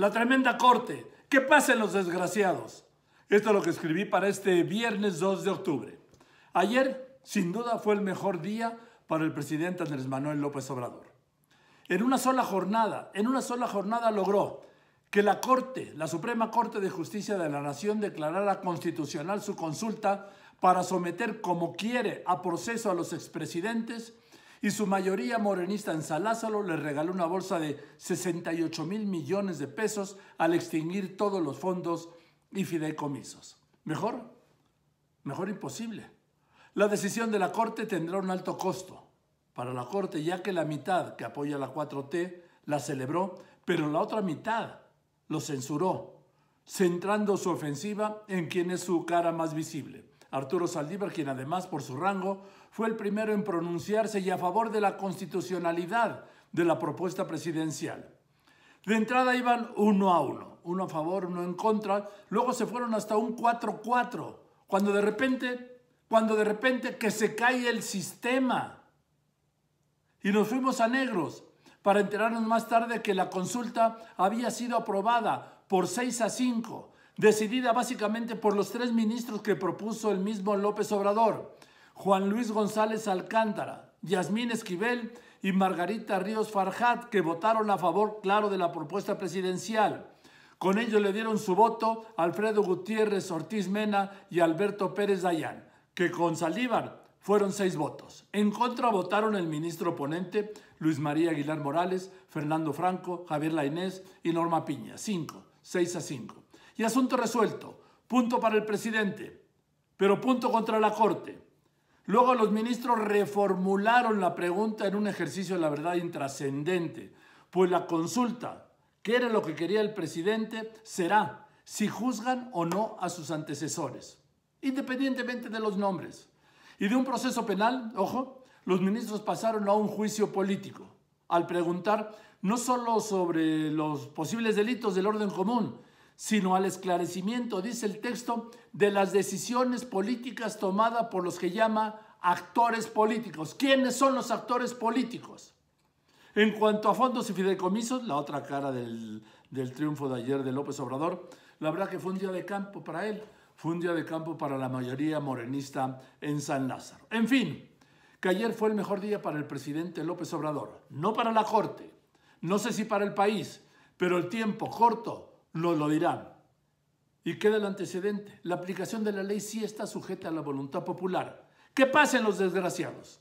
La tremenda corte. ¡Que pasen los desgraciados! Esto es lo que escribí para este viernes 2 de octubre. Ayer, sin duda, fue el mejor día para el presidente Andrés Manuel López Obrador. En una sola jornada logró que la Corte, la Suprema Corte de Justicia de la Nación, declarara constitucional su consulta para someter como quiere a proceso a los expresidentes, y su mayoría morenista en San Lázaro le regaló una bolsa de 68,000 millones de pesos al extinguir todos los fondos y fideicomisos. Mejor imposible. La decisión de la Corte tendrá un alto costo para la Corte, ya que la mitad que apoya la 4T la celebró, pero la otra mitad lo censuró, centrando su ofensiva en quien es su cara más visible: Arturo Saldívar, quien además por su rango fue el primero en pronunciarse y a favor de la constitucionalidad de la propuesta presidencial. De entrada iban 1-1, uno a favor, uno en contra, luego se fueron hasta un 4-4, cuando de repente que se cae el sistema. Y nos fuimos a negros para enterarnos más tarde que la consulta había sido aprobada por 6-5, decidida básicamente por los tres ministros que propuso el mismo López Obrador: Juan Luis González Alcántara, Yasmín Esquivel y Margarita Ríos Farjat, que votaron a favor, claro, de la propuesta presidencial. Con ello le dieron su voto Alfredo Gutiérrez Ortiz Mena y Alberto Pérez Dayán, que con Saldívar fueron 6 votos. En contra votaron el ministro oponente, Luis María Aguilar Morales, Fernando Franco, Javier Láynez y Norma Piña. 6-5. Y asunto resuelto. Punto para el presidente, pero punto contra la Corte. Luego los ministros reformularon la pregunta en un ejercicio, la verdad, intrascendente, pues la consulta, que era lo que quería el presidente, será si juzgan o no a sus antecesores, independientemente de los nombres. Y de un proceso penal, ojo, los ministros pasaron a un juicio político, al preguntar no solo sobre los posibles delitos del orden común, sino al esclarecimiento, dice el texto, de las decisiones políticas tomadas por los que llama actores políticos. ¿Quiénes son los actores políticos? En cuanto a fondos y fideicomisos, la otra cara del triunfo de ayer de López Obrador, la verdad que fue un día de campo para él, fue un día de campo para la mayoría morenista en San Lázaro. En fin, que ayer fue el mejor día para el presidente López Obrador, no para la Corte, no sé si para el país, pero el tiempo corto nos lo dirán. Y queda el antecedente: la aplicación de la ley sí está sujeta a la voluntad popular. ¡Que pasen los desgraciados!